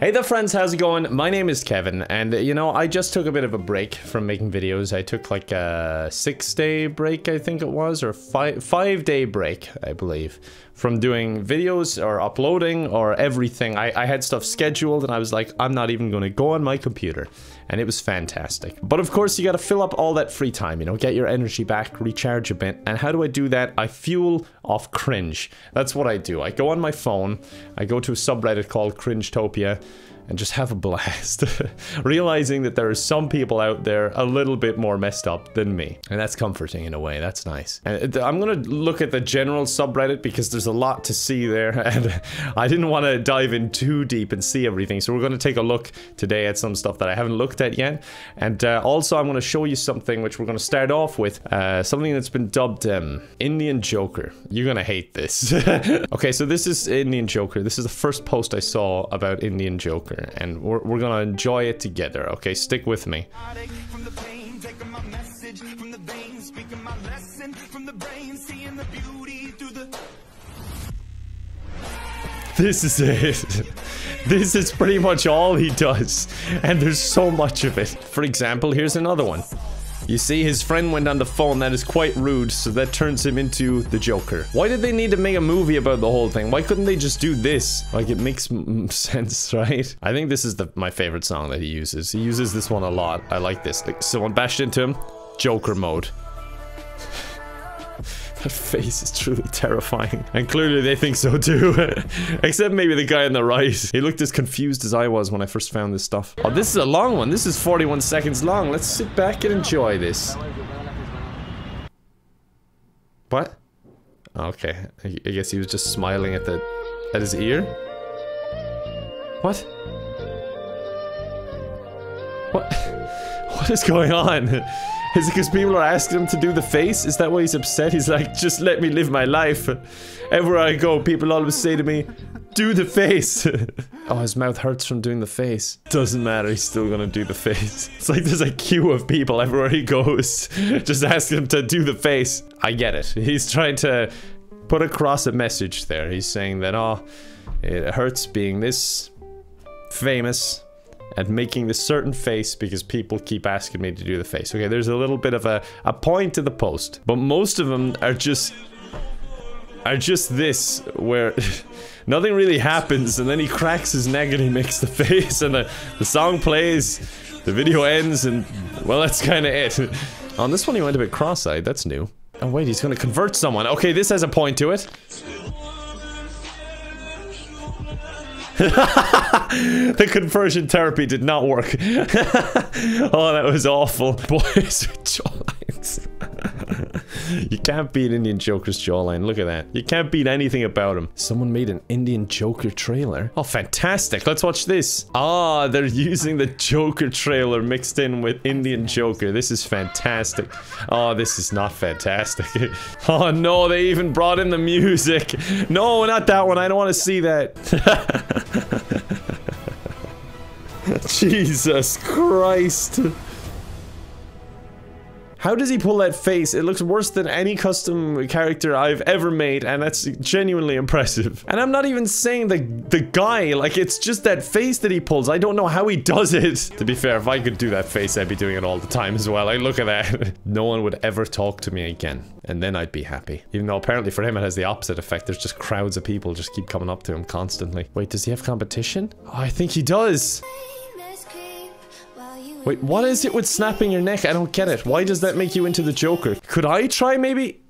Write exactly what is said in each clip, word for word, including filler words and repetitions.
Hey there friends, how's it going? My name is Kevin, and you know, I just took a bit of a break from making videos. I took like a six day break, I think it was, or five five day break, I believe, from doing videos or uploading or everything. I, I had stuff scheduled and I was like, I'm not even gonna go on my computer. And it was fantastic. But of course, you gotta fill up all that free time, you know, get your energy back, recharge a bit. And how do I do that? I fuel off cringe. That's what I do. I go on my phone, I go to a subreddit called Cringetopia, and just have a blast, realizing that there are some people out there a little bit more messed up than me. And that's comforting in a way, that's nice. And I'm gonna look at the general subreddit because there's a lot to see there, and I didn't want to dive in too deep and see everything, so we're gonna take a look today at some stuff that I haven't looked at yet. And uh, also I'm gonna show you something which we're gonna start off with, uh, something that's been dubbed um, Indian Joker. You're gonna hate this. Okay, so this is Indian Joker. This is the first post I saw about Indian Joker. And we're, we're gonna enjoy it together, okay? Stick with me. This is it. This is pretty much all he does. And there's so much of it. For example, here's another one. You see, his friend went on the phone, that is quite rude, so that turns him into the Joker. Why did they need to make a movie about the whole thing? Why couldn't they just do this? Like, it makes mm, sense, right? I think this is the, my favorite song that he uses. He uses this one a lot. I like this. Like, someone bashed into him. Joker mode. That face is truly terrifying. And clearly they think so too. Except maybe the guy on the right. He looked as confused as I was when I first found this stuff. Oh, this is a long one. This is forty-one seconds long. Let's sit back and enjoy this. What? Okay. I guess he was just smiling at the... at his ear? What? What? What is going on? Is it because people are asking him to do the face? Is that why he's upset? He's like, just let me live my life. Everywhere I go, people always say to me, do the face. Oh, his mouth hurts from doing the face. Doesn't matter, he's still gonna do the face. It's like there's a queue of people everywhere he goes. Just asking him to do the face. I get it. He's trying to put across a message there. He's saying that, oh, it hurts being this famous and making this certain face because people keep asking me to do the face. Okay, there's a little bit of a, a point to the post. But most of them are just... are just this, where nothing really happens, and then he cracks his neck and he makes the face, and the, the song plays, the video ends, and... well, that's kinda it. On this one he went a bit cross-eyed, that's new. Oh wait, he's gonna convert someone. Okay, this has a point to it. The conversion therapy did not work. Oh, that was awful. Boys with jawlines. You can't beat Indian Joker's jawline. Look at that. You can't beat anything about him. Someone made an Indian Joker trailer. Oh, fantastic. Let's watch this. Ah, they're using the Joker trailer mixed in with Indian Joker. This is fantastic. Oh, this is not fantastic. Oh, no. They even brought in the music. No, not that one. I don't want to see that. Jesus Christ. How does he pull that face? It looks worse than any custom character I've ever made, and that's genuinely impressive. And I'm not even saying the, the guy, like, it's just that face that he pulls. I don't know how he does it. To be fair, if I could do that face, I'd be doing it all the time as well. Like, look at that. No one would ever talk to me again, and then I'd be happy. Even though apparently for him it has the opposite effect. There's just crowds of people just keep coming up to him constantly. Wait, does he have competition? Oh, I think he does. Wait, what is it with snapping your neck? I don't get it. Why does that make you into the Joker? Could I try, maybe?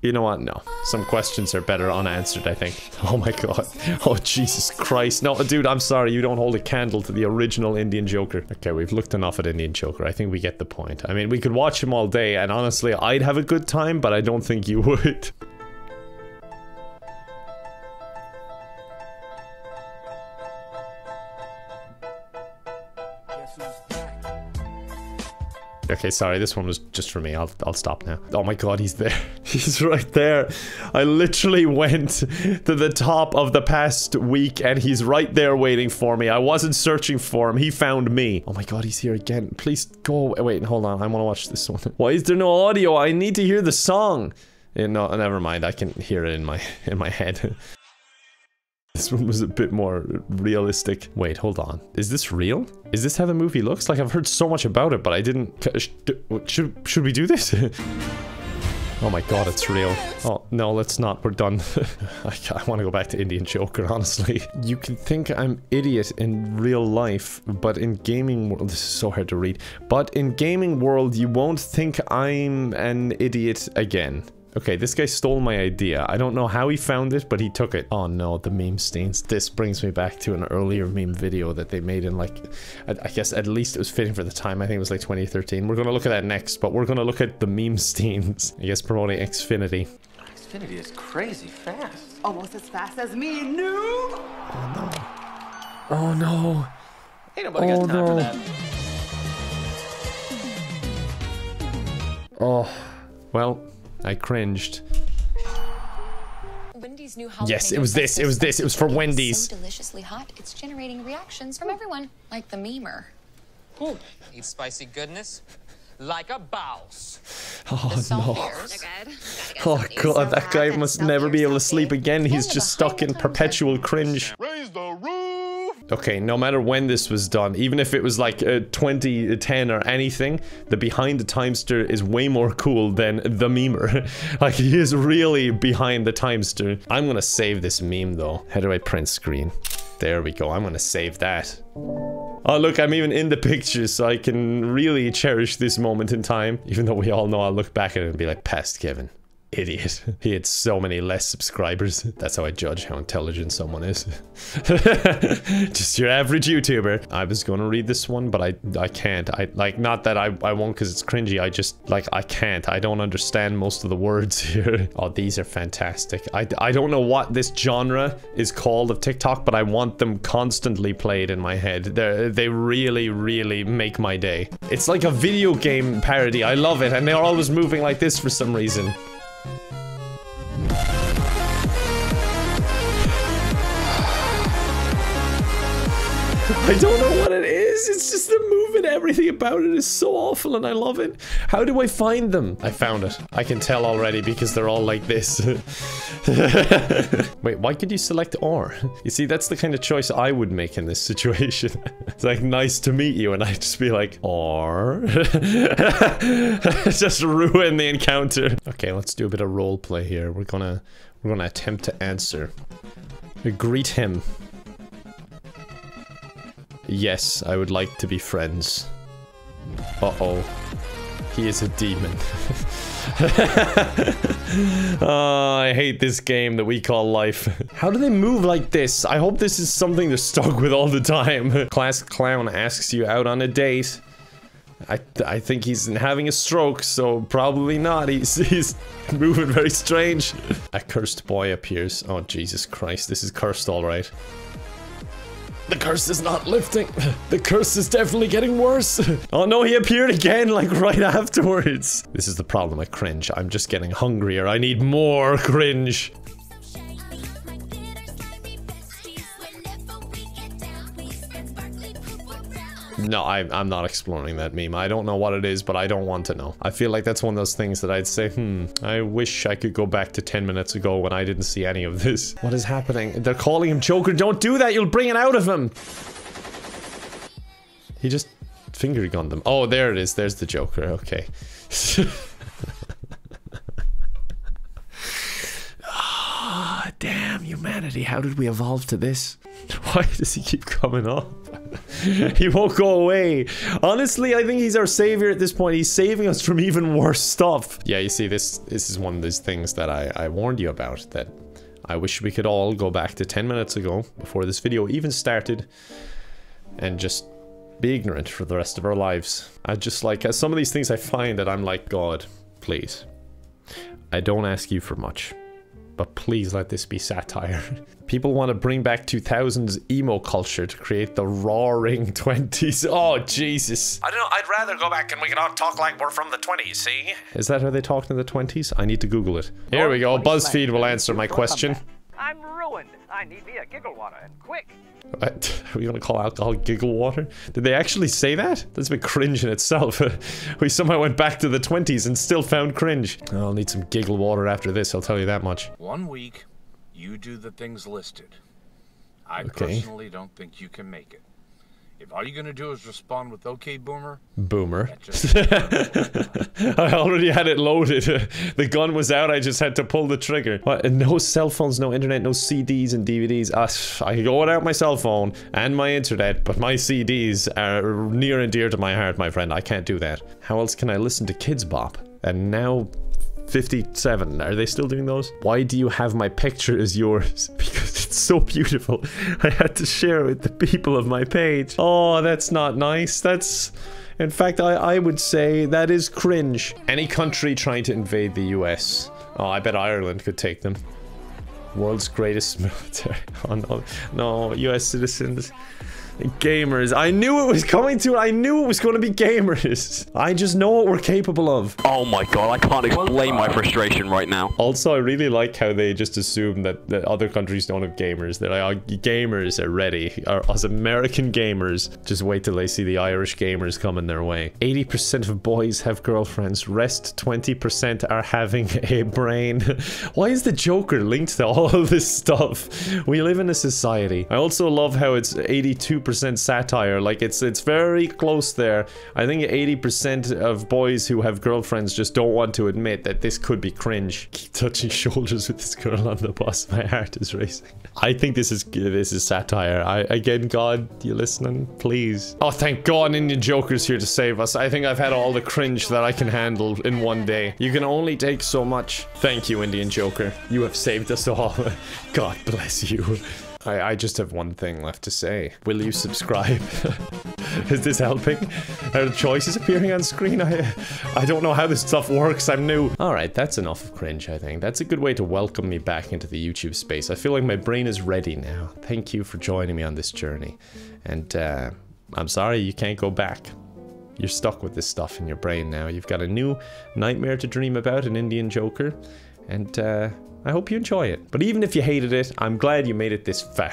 You know what? No. Some questions are better unanswered, I think. Oh my god. Oh, Jesus Christ. No, dude, I'm sorry. You don't hold a candle to the original Indian Joker. Okay, we've looked enough at Indian Joker. I think we get the point. I mean, we could watch him all day, and honestly, I'd have a good time, but I don't think you would. Okay, sorry, this one was just for me. I'll, I'll stop now. Oh my god, he's there. He's right there. I literally went to the top of the past week and he's right there waiting for me. I wasn't searching for him. He found me. Oh my god, he's here again. Please go away. Wait, hold on. I want to watch this one. Why is there no audio? I need to hear the song. Yeah, no, never mind. I can hear it in my, in my head. This one was a bit more realistic. Wait, hold on. Is this real? Is this how the movie looks? Like, I've heard so much about it, but I didn't... Should, should we do this? Oh my god, it's real. Oh, no, let's not. We're done. I, I want to go back to Indian Joker, honestly. You can think I'm idiot in real life, but in gaming world... This is so hard to read. But in gaming world, you won't think I'm an idiot again. Okay, this guy stole my idea. I don't know how he found it, but he took it. Oh no, the meme stains. This brings me back to an earlier meme video that they made in like... I guess at least it was fitting for the time. I think it was like twenty thirteen. We're gonna look at that next, but we're gonna look at the meme stains. I guess promoting Xfinity. Xfinity is crazy fast. Almost as fast as me, noob! Oh no. Oh no. Ain't nobody got time for that. Oh, well... I cringed. Wendy's new holiday yes, it was this. It was this. It was for Wendy's. So deliciously hot, it's generating reactions from everyone, like the memer. Ooh. Eat spicy goodness, like a bouse. Oh no! Oh god, that guy must never be able to sleep again. He's just stuck in perpetual cringe. Raise the roof. Okay, no matter when this was done, even if it was like uh, twenty ten or anything, the behind the timester is way more cool than the memer. Like, he is really behind the timester. I'm gonna save this meme though. How do I print screen? There we go. I'm gonna save that. Oh look, I'm even in the picture, so I can really cherish this moment in time. Even though we all know I'll look back at it and be like, past Kevin. Idiot. He had so many less subscribers. That's how I judge how intelligent someone is. Just your average YouTuber. I was gonna read this one, but I I can't. I like, not that I, I won't because it's cringy. I just, like, I can't. I don't understand most of the words here. Oh, these are fantastic. I, I don't know what this genre is called of TikTok, but I want them constantly played in my head. They're, they really, really make my day. It's like a video game parody. I love it. And they're always moving like this for some reason. I don't know what it is. It's just the move and everything about it is so awful and I love it. How do I find them? I found it. I can tell already because they're all like this. Wait, why could you select R? You see, that's the kind of choice I would make in this situation. It's like, nice to meet you, and I'd just be like, R? Just ruin the encounter. Okay, let's do a bit of role play here. We're gonna, we're gonna attempt to answer. Greet him. Yes, I would like to be friends. Uh-oh. He is a demon. Oh, I hate this game that we call life. How do they move like this? I hope this is something they're stuck with all the time. Class clown asks you out on a date. I, I think he's having a stroke, so probably not. He's, he's moving very strange. A cursed boy appears. Oh, Jesus Christ. This is cursed, all right. The curse is not lifting. The curse is definitely getting worse. Oh no, he appeared again, like right afterwards. This is the problem with cringe. I'm just getting hungrier. I need more cringe. No, I, I'm not exploring that meme. I don't know what it is, but I don't want to know. I feel like that's one of those things that I'd say, hmm, I wish I could go back to ten minutes ago when I didn't see any of this. What is happening? They're calling him Joker. Don't do that. You'll bring it out of him. He just finger gunned them. Oh, there it is. There's the Joker. Okay. Ah, oh, damn humanity. How did we evolve to this? Why does he keep coming up? He won't go away. Honestly, I think he's our savior at this point. He's saving us from even worse stuff. Yeah, you see, this this is one of those things that I, I warned you about, that I wish we could all go back to ten minutes ago, before this video even started, and just be ignorant for the rest of our lives. I just, like, some of these things I find that I'm like, God, please. I don't ask you for much. But please let this be satire. People want to bring back two thousands emo culture to create the roaring twenties. Oh, Jesus. I don't know. I'd rather go back and we can all talk like we're from the twenties, see? Is that how they talked in the twenties? I need to Google it. Here we go. BuzzFeed will answer my question. I'm ruined. I need me a giggle water and quick. Are we gonna call alcohol giggle water? Did they actually say that? That's a bit cringe in itself. We somehow went back to the twenties and still found cringe. I'll need some giggle water after this, I'll tell you that much. One week, you do the things listed. I okay. personally don't think you can make it. If all you're going to do is respond with, okay, boomer. Boomer. Just I already had it loaded. The gun was out. I just had to pull the trigger. What? No cell phones, no internet, no C Ds and D V Ds. Uh, I go without my cell phone and my internet, but my C Ds are near and dear to my heart, my friend. I can't do that. How else can I listen to Kids Bop? And now... fifty-seven. Are they still doing those? Why do you have my picture as yours? Because it's so beautiful. I had to share it with the people of my page. Oh, that's not nice. That's... In fact, I, I would say that is cringe. Any country trying to invade the U S. Oh, I bet Ireland could take them. World's greatest military. Oh, no. No, U S citizens. Gamers. I knew it was coming to I knew it was going to be gamers. I just know what we're capable of. Oh my god, I can't explain my frustration right now. Also, I really like how they just assume that, that other countries don't have gamers. They're like, our gamers are ready. Our, us American gamers. Just wait till they see the Irish gamers coming their way. eighty percent of boys have girlfriends. Rest twenty percent are having a brain. Why is the Joker linked to all of this stuff? We live in a society. I also love how it's eighty-two percent percent satire, like it's it's very close there. I think eighty percent of boys who have girlfriends just don't want to admit that this could be cringe. Keep touching shoulders with this girl on the bus. My heart is racing. I think this is this is satire. I again, God, you listening? Please. Oh, thank God, Indian Joker's here to save us. I think I've had all the cringe that I can handle in one day. You can only take so much. Thank you, Indian Joker. You have saved us all. God bless you. I, I just have one thing left to say. Will you subscribe? Is this helping? Are choices appearing on screen? I I don't know how this stuff works. I'm new. Alright, that's enough of cringe, I think. That's a good way to welcome me back into the YouTube space. I feel like my brain is ready now. Thank you for joining me on this journey. And uh, I'm sorry you can't go back. You're stuck with this stuff in your brain now. You've got a new nightmare to dream about, an Indian Joker. And uh... I hope you enjoy it. But even if you hated it, I'm glad you made it this far.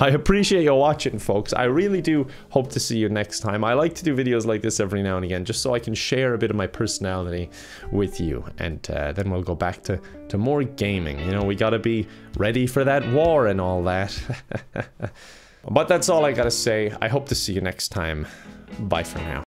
I appreciate you watching, folks. I really do hope to see you next time. I like to do videos like this every now and again, just so I can share a bit of my personality with you. And uh, then we'll go back to, to more gaming. You know, we gotta be ready for that war and all that. But that's all I gotta say. I hope to see you next time. Bye for now.